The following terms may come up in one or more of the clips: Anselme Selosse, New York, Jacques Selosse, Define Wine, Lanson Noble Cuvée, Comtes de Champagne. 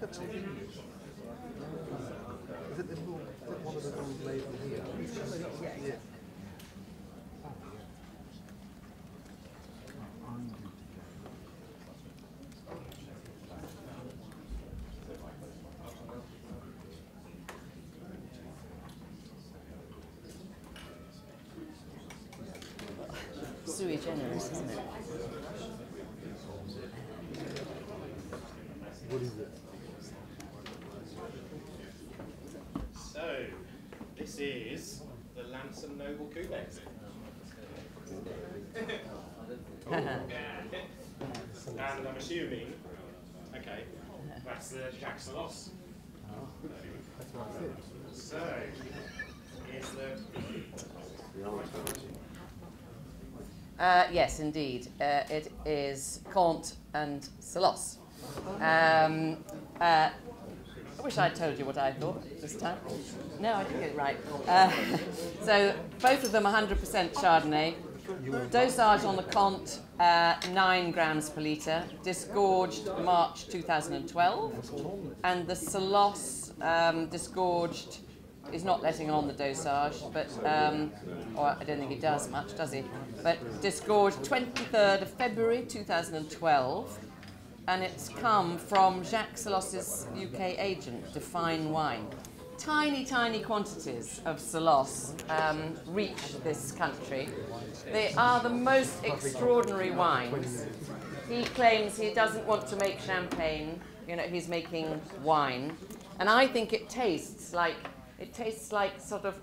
Is it one of the ones labelled here? Yeah. Sui generis, isn't it? What is it? So, this is the Lanson Noble Cuvée. Oh. And I'm assuming, okay, that's the Jacques Selosse. Oh. So, here's the... yes, indeed. It is Comtes and Selosse. I wish I'd told you what I thought this time. No, I didn't get it right. So both of them 100% Chardonnay. Dosage on the Comtes, 9 grams per litre, disgorged March 2012. And the Selosse disgorged... is not letting on the dosage, but or I don't think he does much, does he? But disgorged 23rd of February 2012, and it's come from Jacques Selosse's UK agent, Define Wine. Tiny, tiny quantities of Selosse reach this country. They are the most extraordinary wines. He claims he doesn't want to make champagne. You know, he's making wine, and I think it tastes like. It tastes like sort of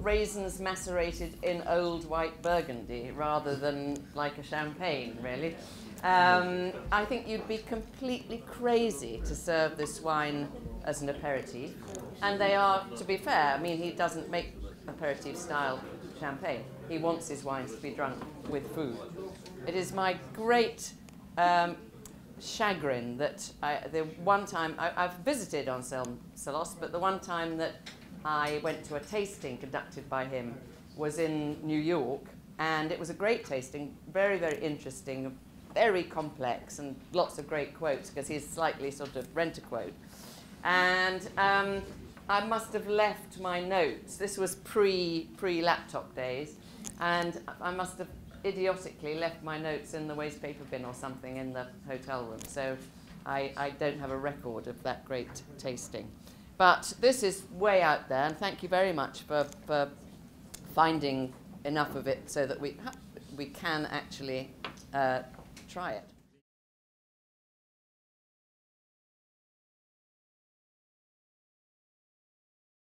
raisins macerated in old white Burgundy rather than like a champagne, really. I think you'd be completely crazy to serve this wine as an aperitif. And they are, to be fair, I mean, he doesn't make aperitif-style champagne. He wants his wines to be drunk with food. It is my great... chagrin that the one time I've visited Anselme Selosse, but the one time that I went to a tasting conducted by him was in New York, and it was a great tasting, very, very interesting, very complex, and lots of great quotes because he's slightly sort of rent-a-quote. And I must have left my notes. This was pre-laptop days, and I must have idiotically left my notes in the waste paper bin or something in the hotel room, so I don't have a record of that great tasting. But this is way out there, and thank you very much for finding enough of it so that we can actually try it.